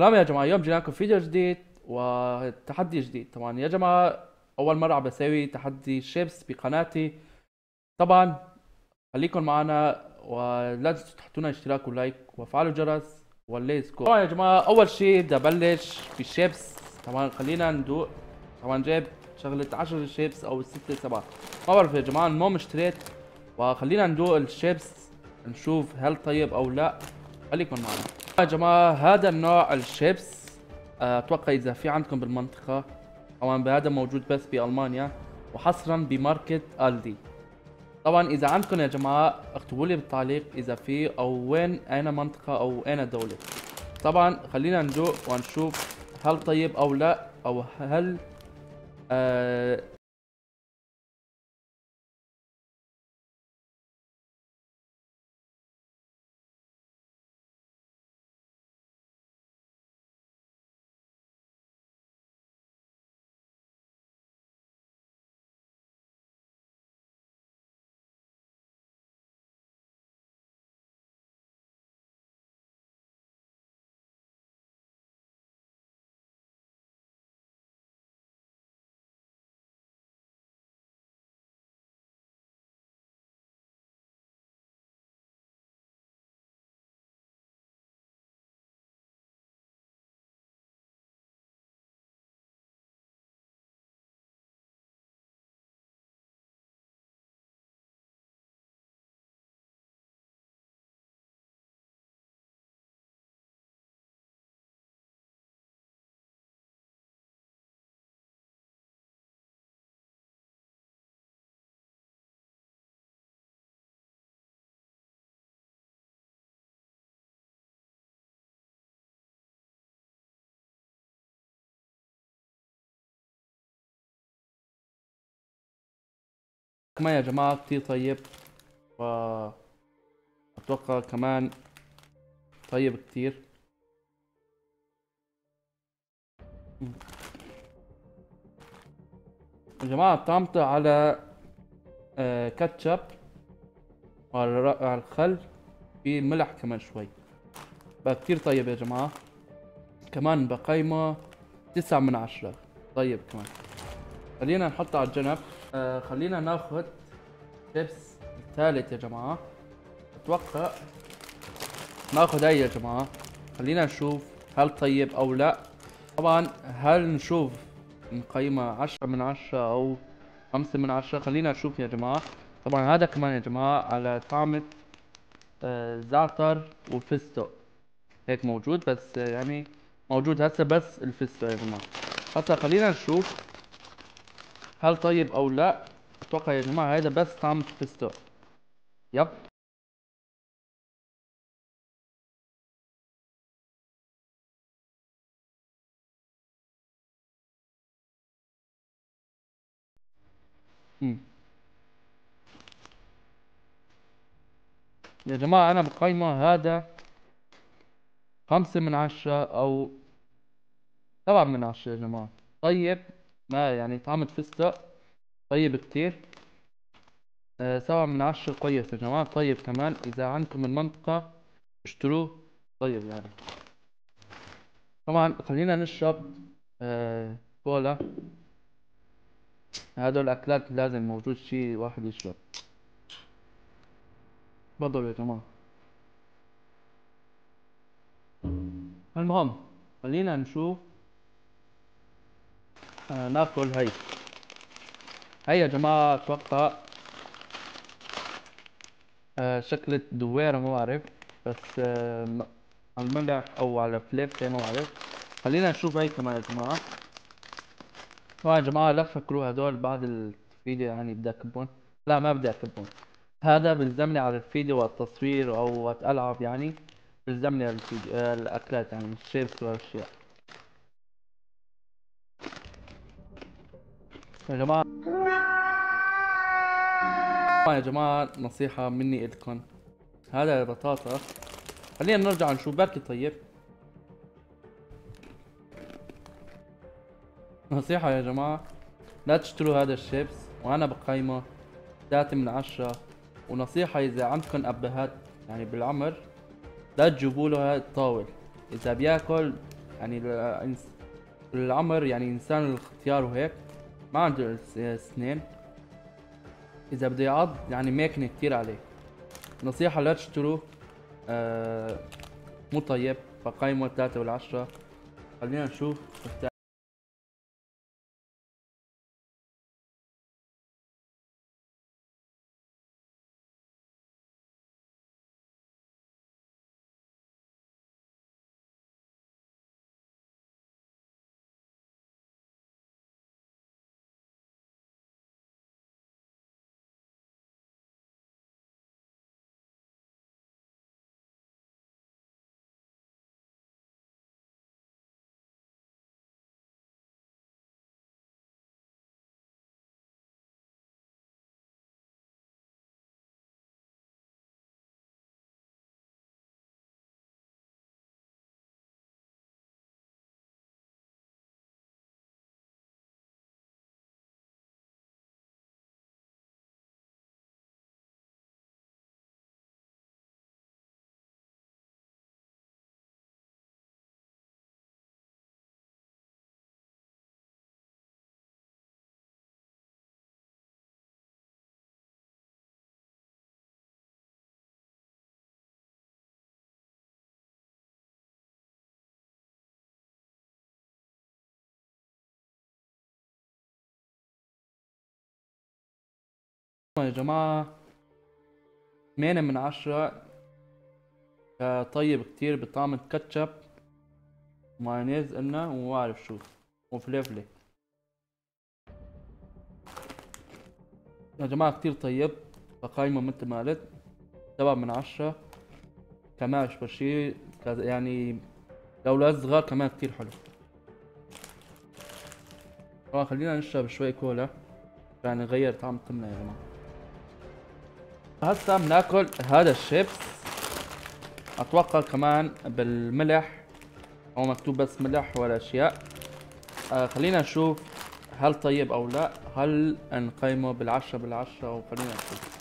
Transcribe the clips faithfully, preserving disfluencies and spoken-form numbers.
السلام يا جماعة، اليوم جيناكم فيديو جديد وتحدي جديد. طبعا يا جماعة أول مرة عم بسوي تحدي شيبس بقناتي، طبعا خليكم معنا ولازم تحطوا لنا اشتراك ولايك وافعلوا الجرس والليتس جو. طبعا يا جماعة أول شيء بدي أبلش بالشيبس. طبعا خلينا ندوق. طبعا جايب شغلة عشر شيبس أو ستة سبعة ما بعرف يا جماعة، المهم اشتريت وخلينا ندوق الشيبس نشوف هل طيب أو لا. خليكم معنا يا جماعة. هذا النوع الشيبس اتوقع اذا في عندكم بالمنطقة، طبعا بهذا موجود بس بالمانيا وحصرا بماركت ألدي. طبعا اذا عندكم يا جماعة اكتبوا لي بالتعليق اذا في او وين اين منطقة او اين دولة. طبعا خلينا نجوق ونشوف هل طيب او لا، او هل آه كمان يا جماعة كتير طيب، وأتوقع كمان طيب كتير. يا جماعة طعمته على كاتشب وعلى الخل في ملح كمان شوي، بقى كتير طيب يا جماعة. كمان بقيمة تسعة من عشرة، طيب كمان. خلينا نحطه على الجنب. آه خلينا ناخذ شيبس الثالث يا جماعه. اتوقع ناخذ هي يا جماعه، خلينا نشوف هل طيب او لا. طبعا هل نشوف نقيمه عشرة من عشرة او خمسة من عشرة؟ خلينا نشوف يا جماعه. طبعا هذا كمان يا جماعه على طعمه آه زعتر وفستق هيك موجود، بس آه يعني موجود هسه بس الفستق يا جماعه. هسه خلينا نشوف هل طيب او لا. اتوقع يا جماعة هيدا بس طعم فستق. يب مم. يا جماعة انا بقيمة هذا خمسة من عشرة او سبعة من عشرة يا جماعة. طيب ما يعني طعمة فستق طيب كتير، آه سبعة من عشرة كويس يا جماعة. طيب كمان إذا عندكم المنطقة اشتروه طيب يعني. طبعا خلينا نشرب آه كولا. هدول الأكلات لازم موجود شي واحد يشرب. تفضلوا يا جماعة. المهم خلينا نشوف آه ناكل هي هي يا جماعة. اتوقع آه شكلة دويرة ما بعرف، بس آه على الملح او على فليفة ما بعرف. خلينا نشوف هي كمان يا جماعة. طبعا يا جماعة لا تفكروا هدول بعد الفيديو يعني بدي اكبهم، لا ما بدي اكبهم، هذا بلزمني على الفيديو والتصوير او العب يعني، بلزمني على الفيديو آه الاكلات يعني الشيبس والاشياء يا جماعة. يا جماعة نصيحة مني إلكم، هذا البطاطا خلينا نرجع نشوف بركي طيب. نصيحة يا جماعة لا تشتروا هذا الشيبس، وأنا بقيمة ثلاثة من عشرة. ونصيحة إذا عندكم أبهات يعني بالعمر لا تجيبوا له هاي الطاولة، إذا بياكل يعني العمر يعني انسان الاختيار وهيك ما عنده سنين. اذا بده يعض يعني ماكنه كتير عليه. نصيحه لا تشتروا آه مو طيب، فقيمه ثلاثة والعشرة. خلينا نشوف يا جماعة. ثمانية من عشرة طيب كتير بطعم الكاتشب ومايونيز قلنا وما أعرف شو وفلفلة. يا جماعة كتير طيب، فقايمة مثل ما قلت سبعة من عشرة. كمان شي يعني لو لأولاد صغار كمان كتير حلو. طبعا خلينا نشرب شوي كولا عشان نغير طعم التمنة يا جماعة. هسا بناكل هذا الشيبس، اتوقع كمان بالملح او مكتوب بس ملح ولا اشياء. آه خلينا نشوف هل طيب او لا، هل نقيمه بالعشرة بالعشرة او خلينا نشوف.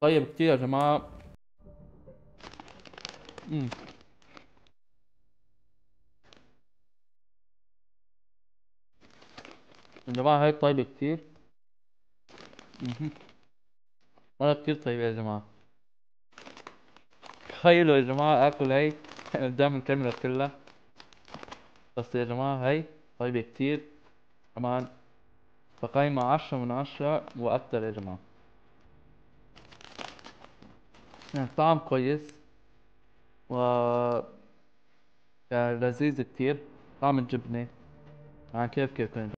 طيب كتير يا جماعة. مم. يا جماعة هاي طيبة كتير. مم. مرة كتير طيبة يا جماعة. تخيلوا يا جماعة اكل هاي قدام الكاميرا كلها، بس يا جماعة هاي طيبة كتير كمان، فقايمة عشرة من عشرة واكتر يا جماعة. يعني طعم كويس و لذيذ كتير، طعم الجبنة عن كيف كيف كان.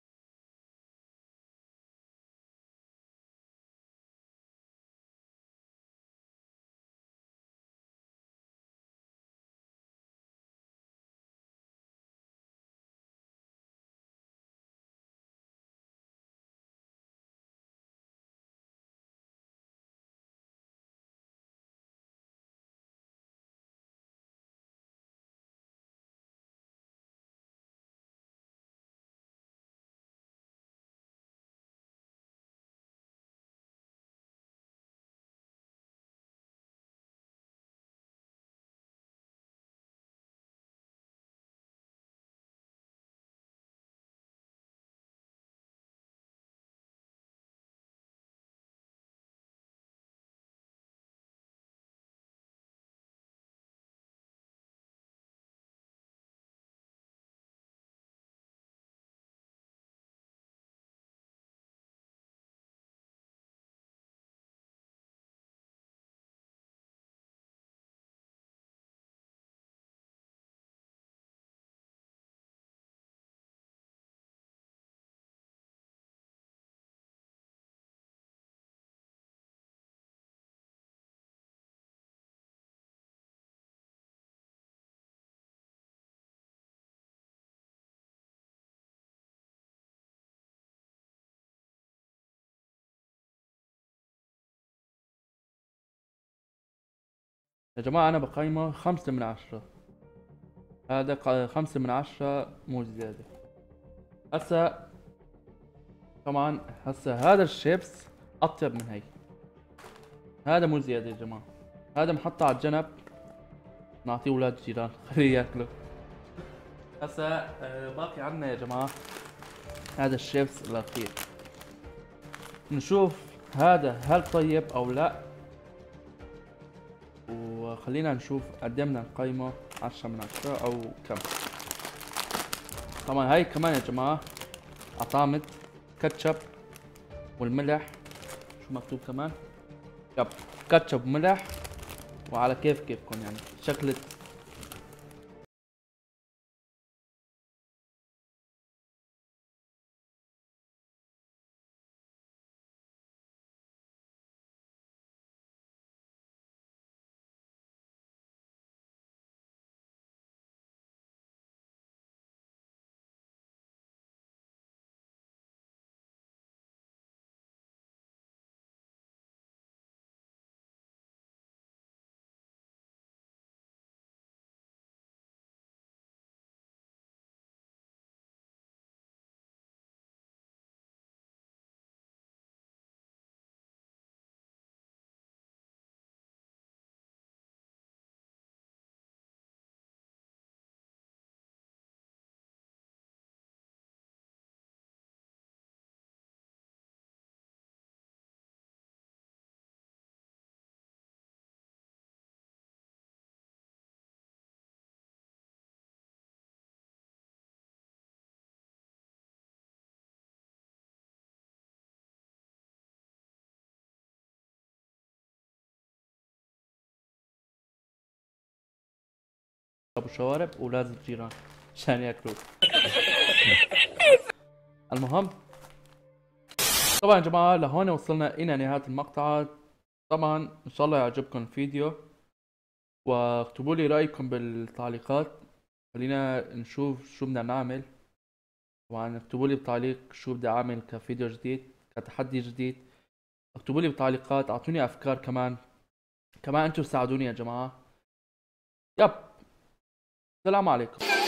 يا جماعة أنا بقيمه خمسة من عشرة، هذا خمسة من عشرة مو زيادة. هسا طبعا هسا هذا الشيبس أطيب من هي، هذا مو زيادة يا جماعة، هذا محطة على الجنب نعطيه ولاد الجيران خليه ياكله. هسا باقي عنا يا جماعة هذا الشيبس الأخير، نشوف هذا هل طيب أو لا، وخلينا نشوف قدمنا القيمة عشرة من عشرة أو كم. طبعا هاي كمان يا جماعة أطعمة كاتشب والملح، شو مكتوب كمان؟ يب كاتشب وملح، وعلى كيف كيفكم يعني شكلة. ابو شوارب ولازم الجيران عشان ياكلوه. المهم طبعا يا جماعه لهون وصلنا الى نهايه المقطع. طبعا ان شاء الله يعجبكم الفيديو، واكتبوا لي رايكم بالتعليقات، خلينا نشوف شو بدنا نعمل. طبعا اكتبوا لي بتعليق شو بدي اعمل كفيديو جديد، كتحدي جديد، اكتبوا لي بالتعليقات، اعطوني افكار كمان كمان انتم ساعدوني يا جماعه. يب السلام عليكم.